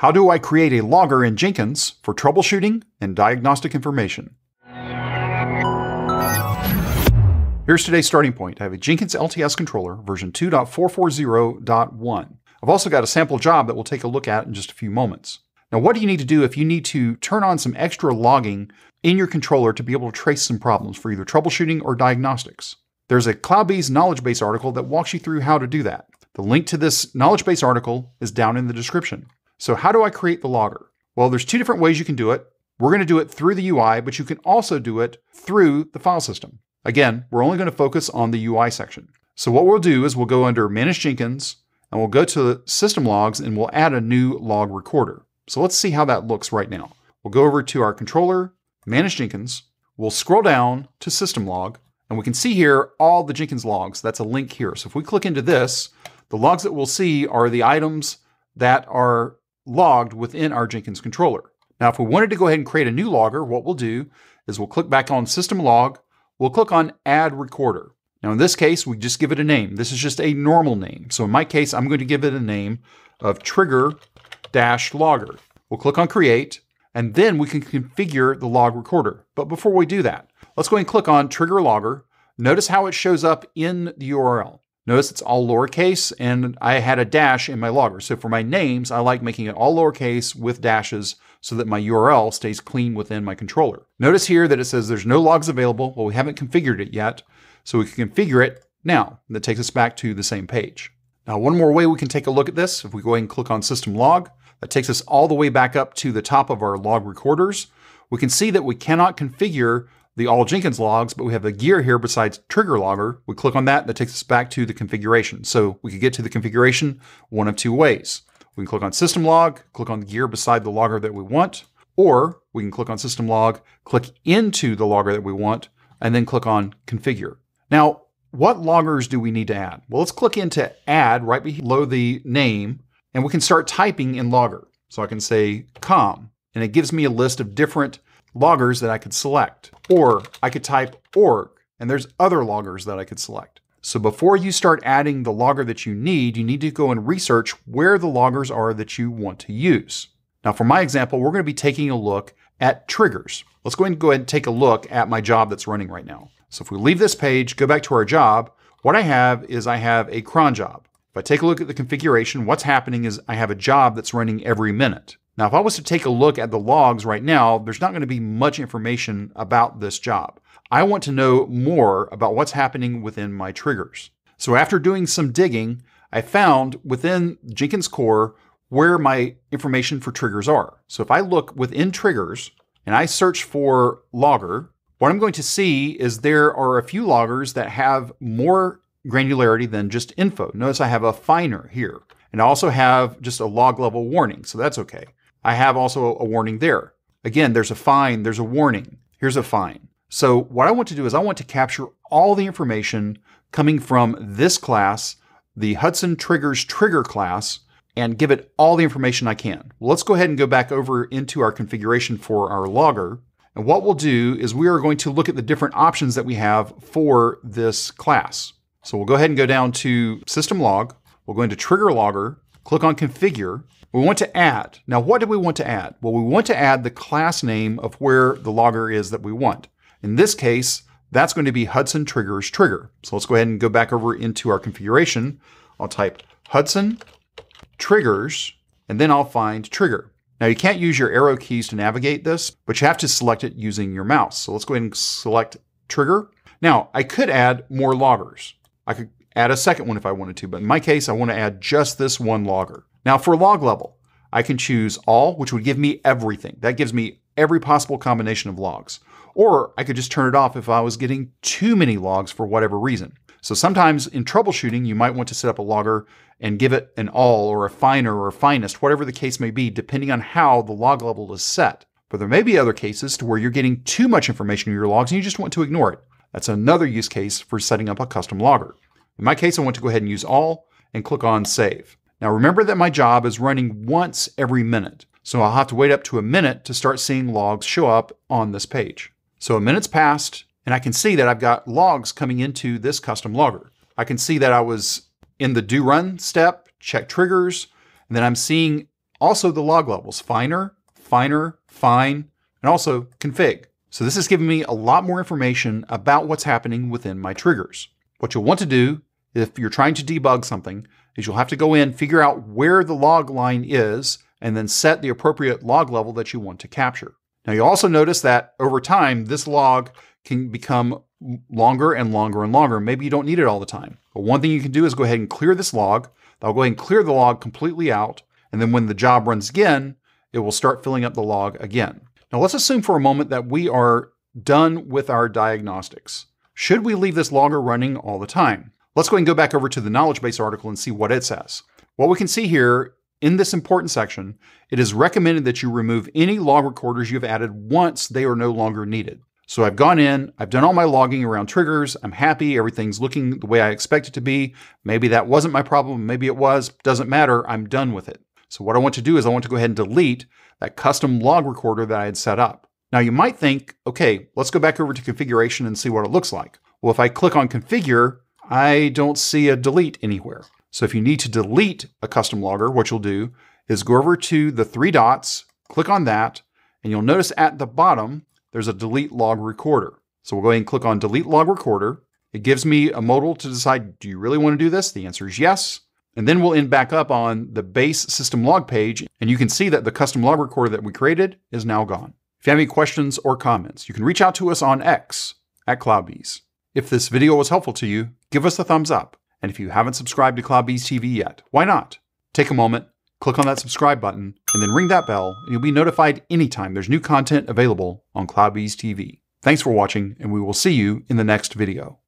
How do I create a logger in Jenkins for troubleshooting and diagnostic information? Here's today's starting point. I have a Jenkins LTS controller version 2.440.1. I've also got a sample job that we'll take a look at in just a few moments. Now, what do you need to do if you need to turn on some extra logging in your controller to be able to trace some problems for either troubleshooting or diagnostics? There's a CloudBees knowledge base article that walks you through how to do that. The link to this knowledge base article is down in the description. So how do I create the logger? Well, there's two different ways you can do it. We're going to do it through the UI, but you can also do it through the file system. Again, we're only going to focus on the UI section. So what we'll do is we'll go under Manage Jenkins, and we'll go to System Logs, and we'll add a new log recorder. So let's see how that looks right now. We'll go over to our controller, Manage Jenkins. We'll scroll down to System Log, and we can see here all the Jenkins logs. That's a link here. So if we click into this, the logs that we'll see are the items that are logged within our Jenkins controller. Now, if we wanted to go ahead and create a new logger, what we'll do is we'll click back on System Log. We'll click on Add Recorder. Now, in this case, we just give it a name. This is just a normal name. So in my case, I'm going to give it a name of Trigger-Logger. We'll click on Create, and then we can configure the log recorder. But before we do that, let's go ahead and click on Trigger Logger. Notice how it shows up in the URL. Notice it's all lowercase, and I had a dash in my logger. So for my names, I like making it all lowercase with dashes so that my URL stays clean within my controller. Notice here that it says there's no logs available. Well, we haven't configured it yet, so we can configure it now. That takes us back to the same page. Now, one more way we can take a look at this, if we go ahead and click on System Log, that takes us all the way back up to the top of our log recorders. We can see that we cannot configure the all Jenkins logs, but we have a gear here besides Trigger Logger. We click on that, that takes us back to the configuration. So we could get to the configuration one of two ways. We can click on System Log, click on the gear beside the logger that we want, or we can click on System Log, click into the logger that we want, and then click on Configure. Now, what loggers do we need to add? Well, let's click into Add right below the name, and we can start typing in logger. So I can say com, and it gives me a list of different loggers that I could select, or I could type org, and there's other loggers that I could select. So before you start adding the logger that you need to go and research where the loggers are that you want to use. Now for my example, we're going to be taking a look at triggers. Let's go ahead and take a look at my job that's running right now. So if we leave this page, go back to our job, what I have is I have a cron job. If I take a look at the configuration, what's happening is I have a job that's running every minute. Now, if I was to take a look at the logs right now, there's not going to be much information about this job. I want to know more about what's happening within my triggers. So after doing some digging, I found within Jenkins Core where my information for triggers are. So if I look within triggers and I search for logger, what I'm going to see is there are a few loggers that have more granularity than just info. Notice I have a finer here, and I also have just a log level warning, so that's okay. I have also a warning there. Again, there's a fine, there's a warning, here's a fine. So what I want to do is I want to capture all the information coming from this class, the Hudson Triggers Trigger class, and give it all the information I can. Well, let's go ahead and go back over into our configuration for our logger. And what we'll do is we are going to look at the different options that we have for this class. So we'll go ahead and go down to System Log. We'll go into Trigger Logger, click on Configure. We want to add. Now, what do we want to add? Well, we want to add the class name of where the logger is that we want. In this case, that's going to be Hudson Triggers Trigger. So let's go ahead and go back over into our configuration. I'll type Hudson Triggers, and then I'll find Trigger. Now, you can't use your arrow keys to navigate this, but you have to select it using your mouse. So let's go ahead and select Trigger. Now, I could add more loggers. I could add a second one if I wanted to, but in my case, I want to add just this one logger. Now for log level, I can choose all, which would give me everything. That gives me every possible combination of logs. Or I could just turn it off if I was getting too many logs for whatever reason. So sometimes in troubleshooting, you might want to set up a logger and give it an all or a finer or a finest, whatever the case may be, depending on how the log level is set. But there may be other cases to where you're getting too much information in your logs and you just want to ignore it. That's another use case for setting up a custom logger. In my case, I want to go ahead and use all and click on Save. Now remember that my job is running once every minute, so I'll have to wait up to a minute to start seeing logs show up on this page. So a minute's passed, and I can see that I've got logs coming into this custom logger. I can see that I was in the do run step, check triggers, and then I'm seeing Also the log levels, finer, finer, fine, and also config. So this is giving me a lot more information about what's happening within my triggers. What you'll want to do if you're trying to debug something is you'll have to go in, figure out where the log line is, and then set the appropriate log level that you want to capture. Now you'll also notice that over time, this log can become longer and longer and longer. Maybe you don't need it all the time. But one thing you can do is go ahead and clear this log. I'll go ahead and clear the log completely out. And then when the job runs again, it will start filling up the log again. Now let's assume for a moment that we are done with our diagnostics. Should we leave this logger running all the time? Let's go ahead and go back over to the knowledge base article and see what it says. What we can see here in this important section, it is recommended that you remove any log recorders you've added once they are no longer needed. So I've gone in, I've done all my logging around triggers, I'm happy, everything's looking the way I expect it to be. Maybe that wasn't my problem, maybe it was, doesn't matter, I'm done with it. So what I want to do is I want to go ahead and delete that custom log recorder that I had set up. Now you might think, okay, let's go back over to configuration and see what it looks like. Well, if I click on configure, I don't see a delete anywhere. So if you need to delete a custom logger, what you'll do is go over to the three dots, click on that, and you'll notice at the bottom, there's a delete log recorder. So we'll go ahead and click on delete log recorder. It gives me a modal to decide, do you really want to do this? The answer is yes. And then we'll end back up on the base system log page. And you can see that the custom log recorder that we created is now gone. If you have any questions or comments, you can reach out to us on X at CloudBees. If this video was helpful to you, give us a thumbs up. And if you haven't subscribed to CloudBees TV yet, why not? Take a moment, click on that subscribe button, and then ring that bell, and you'll be notified anytime there's new content available on CloudBees TV. Thanks for watching, and we will see you in the next video.